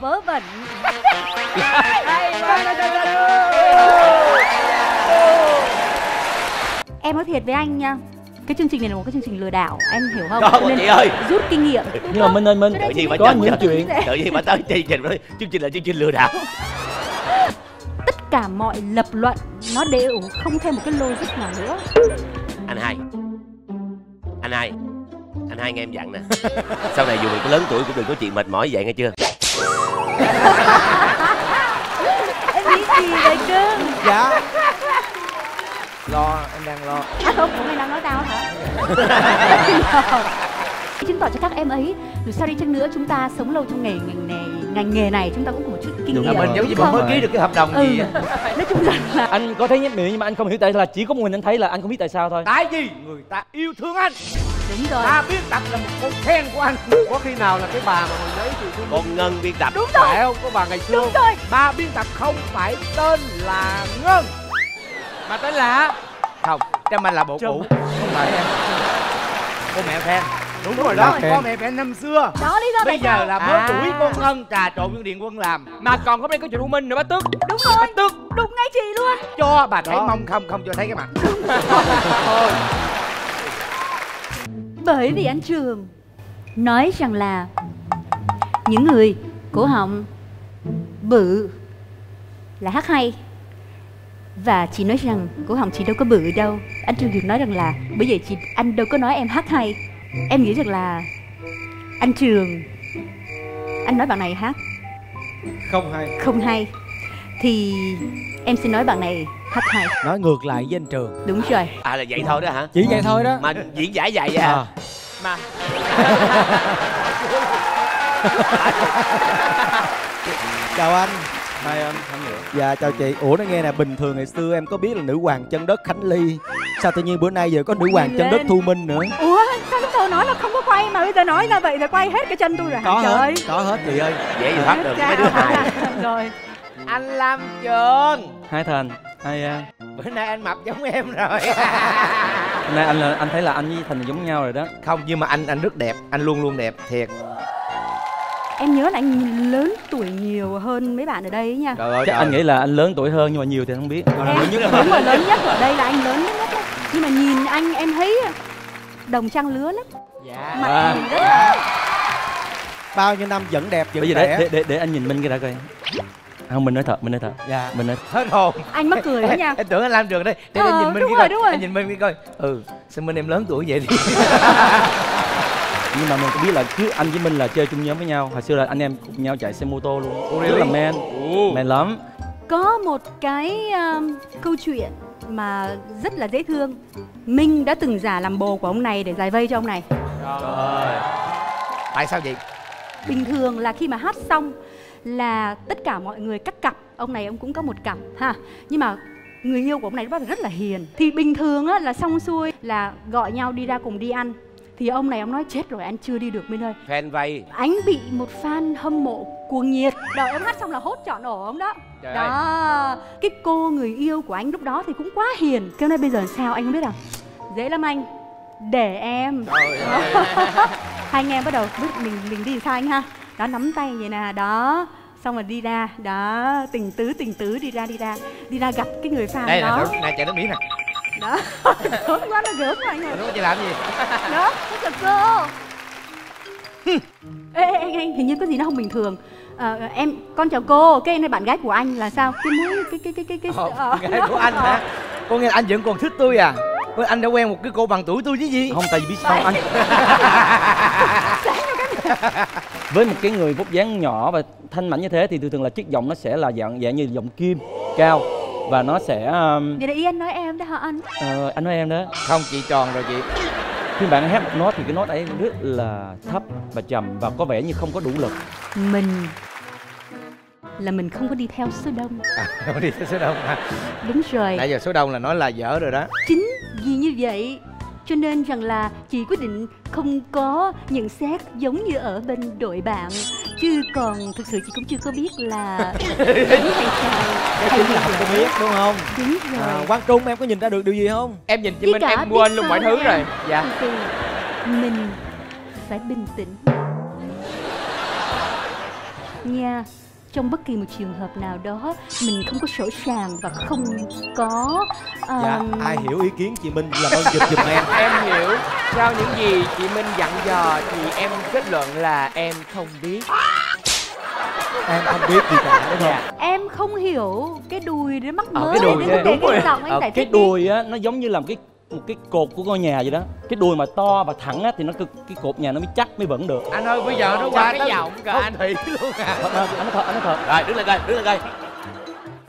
vớ vẩn. Em nói thiệt với anh nha, cái chương trình này là một cái chương trình lừa đảo, em hiểu không? Đó, nên chị ơi, rút kinh nghiệm. Nhưng mà Minh ơi, Minh tự nhiên phải có những chuyện, tự nhiên phải tới chương trình là chương trình lừa đảo. Tất cả mọi lập luận nó đều không thêm một cái logic nào nữa. Anh hai nghe em dặn nè, sau này dù mình có lớn tuổi cũng đừng có chuyện mệt mỏi vậy, nghe chưa? Em nghĩ gì vậy cưng? Dạ lo, em đang lo. À không, cũng mày đang nói tao hả? Chứng tỏ cho các em ấy, dù sao đi chăng nữa chúng ta sống lâu trong ngành nghề này chúng ta cũng có một chút kinh nghiệm. Mình giống như mình mới ký được cái hợp đồng gì vậy? Nói chung là anh có thấy nhất miệng nhưng mà anh không hiểu tại là chỉ có một mình anh thấy là anh không biết tại sao thôi. Tại vì người ta yêu thương anh. Đúng rồi. Ta biết đập là một con khen của anh. Có khi nào là cái bà mà mình lấy từ Thu Minh, con Ngân biên tập. Đúng rồi. Phải không? Có bà ngày xưa. Đúng rồi. Bà biên tập không phải tên là Ngân mà tên là không, Trâm Anh là bộ cũ. Không phải em. Cô mẹ fan. Đúng rồi đó, con mẹ fan năm xưa. Đó lý do bây giờ sao? Là mới tuổi con Ngân trà trộn như Điện Quân làm. Mà còn hôm nay có chuyện Thu Minh nữa, bá tước. Đúng rồi. Bá tước đúng ngay chị luôn. Cho bà thấy đó. Mông không cho thấy cái mặt. Thôi. Bởi vì anh Trường nói rằng là những người cổ họng bự là hát hay, và chị nói rằng cổ họng chị đâu có bự đâu. Anh Trường Dược nói rằng là bởi vậy anh đâu có nói em hát hay. Em nghĩ rằng là anh Trường, anh nói bạn này hát Không hay thì em xin nói bạn này hát hay. Nói ngược lại với anh Trường. Đúng rồi. À là vậy thôi đó hả? Chỉ vậy thôi đó. Mà diễn giải vậy à? Mà chào anh. Hai anh, Thắng Nghĩa. Dạ chào chị. Ủa nó nghe nè, bình thường ngày xưa em có biết là nữ hoàng chân đất Khánh Ly, sao tự nhiên bữa nay giờ có nữ hoàng chân đất Thu Minh nữa? Ủa sao lúc đầu nói là không có quay mà bây giờ nói ra vậy là quay hết cái chân tôi rồi hả? Có hết chị ơi. Dễ gì thoát được mấy đứa hài. Rồi anh Lam Trường. Hai Thành. Hai An. Bữa nay anh mập giống em rồi. Hôm nay anh thấy là anh với Thành giống nhau rồi đó. Không, nhưng mà anh rất đẹp, anh luôn luôn đẹp thiệt. Em nhớ là anh lớn tuổi nhiều hơn mấy bạn ở đây ấy nha. Trời ơi, chắc anh nghĩ là anh lớn tuổi hơn nhưng mà nhiều thì không biết. Em đúng rồi, lớn nhất ở đây là anh lớn nhất đấy. Nhưng mà nhìn anh em thấy đồng trang lứa lắm. Dạ. Mặt nhìn rất là bao nhiêu năm vẫn đẹp vẫn trẻ. Để anh nhìn Minh cái đã coi. Không, mình nói thật. Dạ. Mình nói hết hồn. Anh mắc cười đó nha. Em tưởng anh Lam Trường đây. Để anh nhìn Minh cái coi. Đúng rồi. Anh nhìn Minh cái coi. Ừ, sao Minh em lớn tuổi vậy đi. Nhưng mà mình cũng biết là cứ anh với Minh là chơi chung nhóm với nhau. Hồi xưa là anh em cùng nhau chạy xe mô tô luôn. Rất là man lắm. Có một cái câu chuyện mà rất là dễ thương. Minh đã từng giả làm bồ của ông này để giải vây cho ông này. Trời ơi. Tại sao vậy? Bình thường là khi mà hát xong là tất cả mọi người các cặp. Ông này ông cũng có một cặp ha. Nhưng mà người yêu của ông này rất là hiền. Thì bình thường á, là xong xuôi là gọi nhau đi ra cùng đi ăn. Thì ông này ông nói chết rồi anh chưa đi được Minh ơi. Fan vay. Anh bị một fan hâm mộ cuồng nhiệt đợi em hát xong là hốt trọn ổ ông đó. Trời đó ơi. Cái cô người yêu của anh lúc đó thì cũng quá hiền. Kêu nay bây giờ sao anh không biết à? Dễ lắm anh, để em. Trời ơi. Hai anh em bắt đầu biết mình đi sao anh ha. Đó nắm tay vậy nè đó. Xong rồi đi ra đó, tình tứ đi ra gặp cái người fan đây đó. Đây là chạy nước biển nè. Đó, gớm quá nó gớm anh ơi. Đúng chị làm gì? Đó, nó thật cơ. Ê, anh, hình như có gì nó không bình thường. Em, con chào cô, cái này bạn gái của anh là sao? Cái mũi, cái gái của anh hả? Cô nghe anh vẫn còn thích tôi à? Anh đã quen một cái cô bằng tuổi tôi chứ gì? Không, tại vì biết sao anh. Với một cái người vóc dáng nhỏ và thanh mảnh như thế thì thường là chiếc giọng nó sẽ là dạng như giọng kim, cao. Và nó sẽ... Vậy là ý anh nói em đó hả anh? Anh nói em đó. Không, chị tròn rồi chị. Khi bạn hát một nốt thì cái nốt ấy rất là thấp và trầm và có vẻ như không có đủ lực. Mình... là mình không có đi theo số đông. À, không có đi theo số đông hả? Đúng rồi. Nãy giờ số đông là nói là dở rồi đó. Chính vì như vậy cho nên rằng là chị quyết định không có nhận xét giống như ở bên đội bạn. Chứ còn thực sự chị cũng chưa có biết là hay là không có biết đúng không? Đúng rồi. Quang Trung em có nhìn ra được điều gì không? Em nhìn chị Minh em quên luôn mọi thứ em. Rồi. Dạ. Mình phải bình tĩnh. nha. Trong bất kỳ một trường hợp nào đó mình không có sổ sàng và không có dạ, ai hiểu ý kiến chị Minh là ơn giùm em. Em hiểu. Sau những gì chị Minh dặn dò thì em kết luận là em không biết. Em không biết gì cả đúng không? Dạ. Em không hiểu cái đuôi đến mắc mới. Cái đuôi đến cái đuôi á, nó giống như là một cái cột của ngôi nhà vậy đó. Cái đuôi mà to và thẳng á thì nó cái cột nhà nó mới chắc mới vẫn được. Anh ơi bây giờ nó qua cái giọng cả anh thì luôn à. Anh nói thật. Rồi đứng lên coi,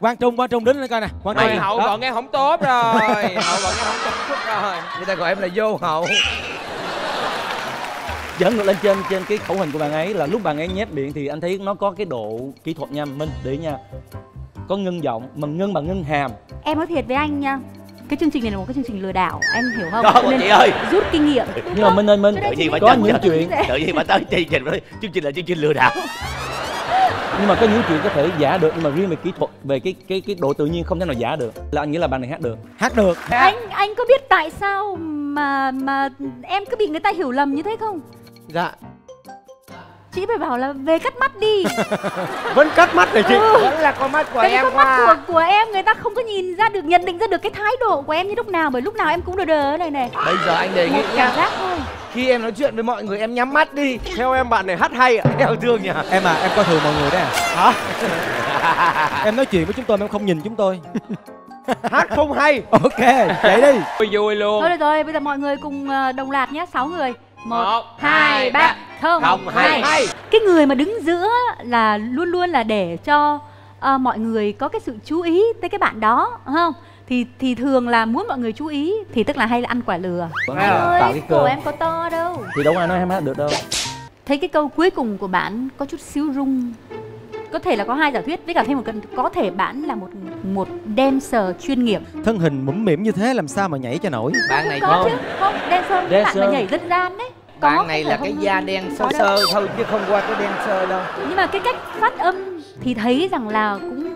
Quang Trung đến lên coi nè. Quang Trung hậu còn nghe không tốt rồi. Người ta gọi em là vô hậu. Dẫn ngược lên trên cái khẩu hình của bạn ấy là lúc bạn ấy nhét miệng thì anh thấy nó có cái độ kỹ thuật nha Minh, để nha. Có ngưng giọng, bằng ngưng hàm. Em nói thiệt với anh nha. Cái chương trình này là một cái chương trình lừa đảo, em hiểu không? Đó, nên chị ơi, rút kinh nghiệm. Nhưng mà Minh ơi Minh, tự nhiên phải có những chuyện, tự nhiên phải tới chương trình đó, chương trình là chương trình lừa đảo. Nhưng mà có những chuyện có thể giả được, nhưng mà riêng về kỹ thuật, về cái độ tự nhiên không thể nào giả được. Là anh nghĩ là bạn này hát được. Hát được. Anh có biết tại sao mà em cứ bị người ta hiểu lầm như thế không? Dạ. Chị phải bảo là về cắt mắt đi. Vẫn cắt mắt này chị. Vẫn là con mắt của em. Con mắt của em người ta không có nhìn ra được, nhận định ra được cái thái độ của em như lúc nào, bởi lúc nào em cũng đờ đờ này. Bây giờ anh đề nghị nha. Khi em nói chuyện với mọi người em nhắm mắt đi. Theo em bạn này hát hay ạ. Em thương nhỉ. Em à, em coi thường mọi người đấy à? Hả? Em nói chuyện với chúng tôi mà em không nhìn chúng tôi. Hát không hay. Ok, chạy đi. Vui luôn. Thôi được rồi, bây giờ mọi người cùng đồng loạt nhé, 6 người. 1, 2, 3. Không, 2. Cái người mà đứng giữa là luôn là để cho mọi người có cái sự chú ý tới cái bạn đó, không? Thì thường là muốn mọi người chú ý thì tức là hay là ăn quả lừa. Anh ơi, cổ em có to đâu. Thì đâu ai nói em hát được đâu. Thấy cái câu cuối cùng của bạn có chút xíu rung. Có thể là có hai giả thuyết, với cả thêm một cận có thể bạn là một dancer chuyên nghiệp. Thân hình mũm mĩm như thế làm sao mà nhảy cho nổi. Bạn này không. Không, dancer với bạn mà nhảy dân gian đấy. Bạn này là cái da đen sơ thôi chứ không qua cái đen sơ đâu. Nhưng mà cái cách phát âm thì thấy rằng là cũng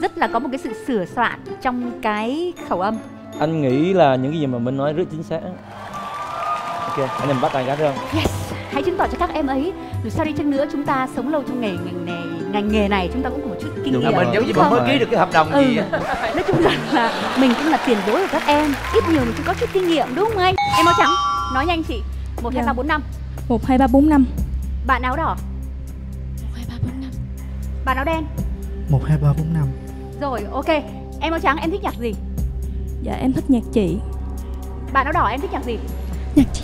rất là có một cái sự sửa soạn trong cái khẩu âm. Anh nghĩ là những cái gì mà mình nói rất chính xác. Ok, anh em bắt tay gắt không? Yes, hãy chứng tỏ cho các em ấy. Rồi sau đi chăng nữa chúng ta sống lâu trong ngành nghề này chúng ta cũng có một chút kinh nghiệm. Mình giống như mình mới ký được cái hợp đồng gì. Nói chung rằng là mình cũng là tiền bối của các em, ít nhiều mình cũng có chút kinh nghiệm đúng không anh? Em áo trắng, nói nhanh chị. 1, 2, 3, 4, 5. 1, 2, 3, 4, 5. Bạn áo đỏ. 1, 2, 3, 4, 5. Bạn áo đen. 1, 2, 3, 4, 5. Rồi, ok. Em áo trắng, em thích nhạc gì? Dạ, em thích nhạc chị. Bạn áo đỏ, em thích nhạc gì? Nhạc chị.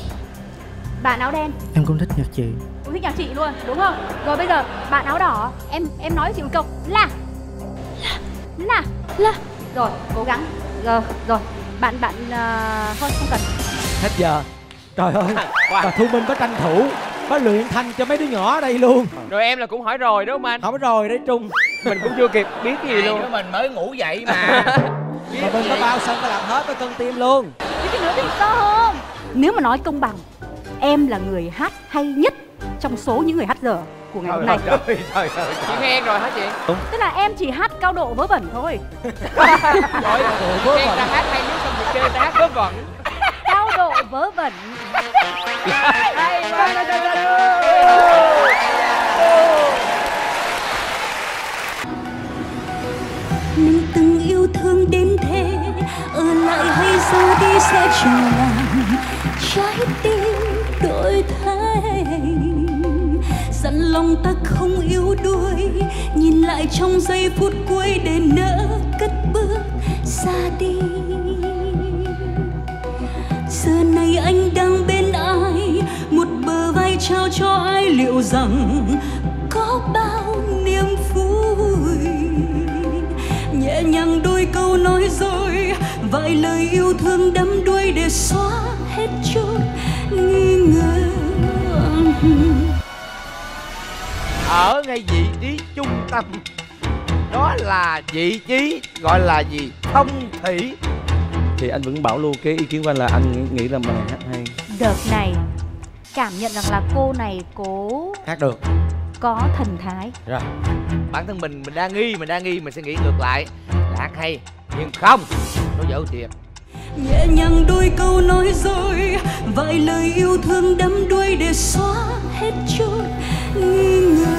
Bạn áo đen. Em cũng thích nhạc chị. Cũng thích nhạc chị luôn, đúng không? Rồi bây giờ, bạn áo đỏ, em nói chị một câu là. Là. Rồi, cố gắng. Rồi. Bạn thôi, không cần. Hết giờ. Trời ơi, và Thu Minh có tranh thủ, có luyện thanh cho mấy đứa nhỏ ở đây luôn. Rồi em là cũng hỏi rồi đúng không anh? Hỏi rồi đấy Trung. Mình cũng chưa kịp biết gì luôn. Mình mới ngủ dậy mà. Mà mình có bao sân có làm hết có cân tim luôn. Chứ cái nữa thì sao không? Nếu mà nói công bằng, em là người hát hay nhất trong số những người hát giờ của ngày hôm nay. Trời. Chị nghe rồi hả chị? Đúng. Tức là em chỉ hát cao độ vớ vẩn thôi. Em ta hát hay nhất trong cuộc chơi ta hát vớ vẩn. Cao độ vớ vẩn. Mình từng yêu thương đến thế, ở lại hay ra đi sẽ chẳng làm trái tim đổi thay. Dặn lòng ta không yếu đuối, nhìn lại trong giây phút cuối để nỡ cất bước xa đi. Giờ này anh đang bên ai, một bờ vai trao cho ai, liệu rằng có bao niềm vui. Nhẹ nhàng đôi câu nói rồi, vài lời yêu thương đắm đuối để xóa hết chút nghi ngờ. Ở ngay vị trí trung tâm, đó là vị trí gọi là gì? Thông thủy. Thì anh vẫn bảo luôn cái ý kiến của anh là anh nghĩ là bài hát hay. Đợt này cảm nhận rằng là cô này cố hát được, có thần thái. Rồi bản thân mình đang nghi mình sẽ nghĩ ngược lại là hát hay, nhưng không, nó dở thiệt. Nhẹ nhàng đôi câu nói rồi, vài lời yêu thương đắm đuối để xóa hết chút nghi ngờ.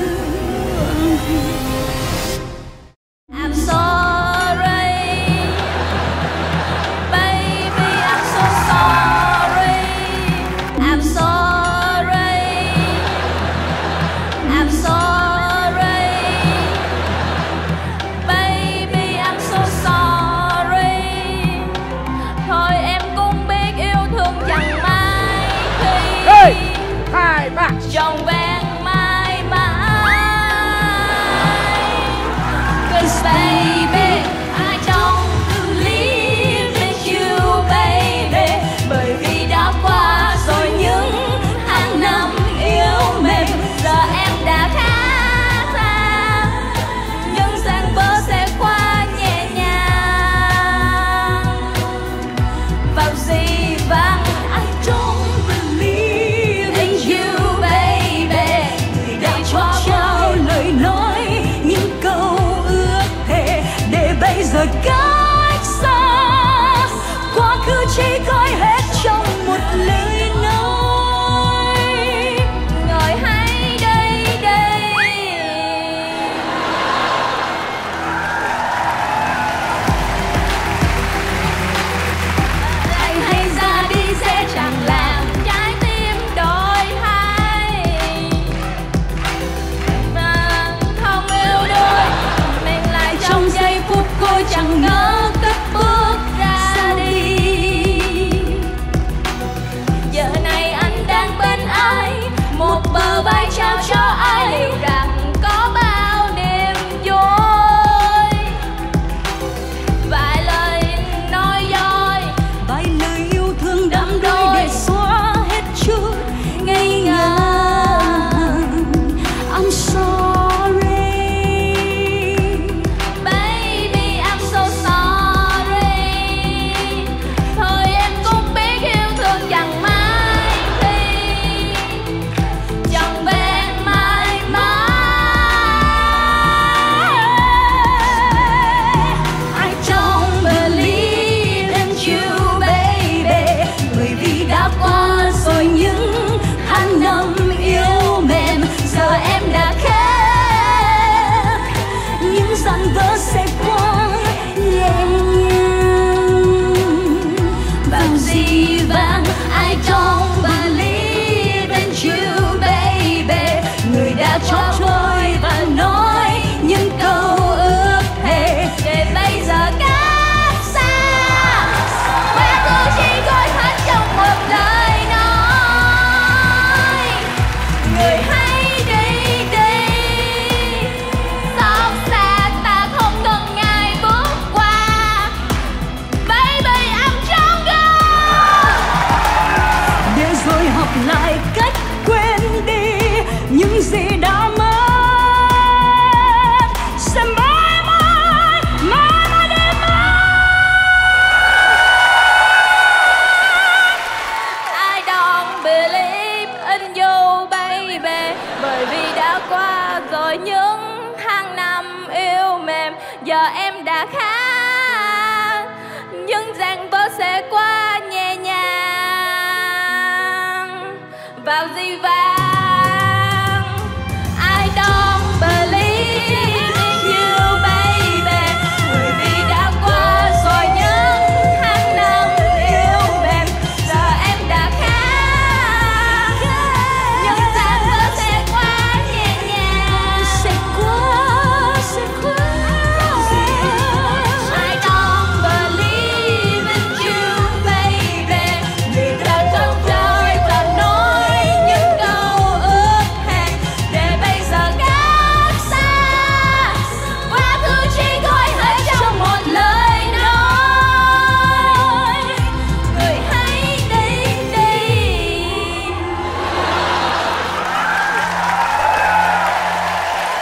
những tháng năm yêu mềm, giờ em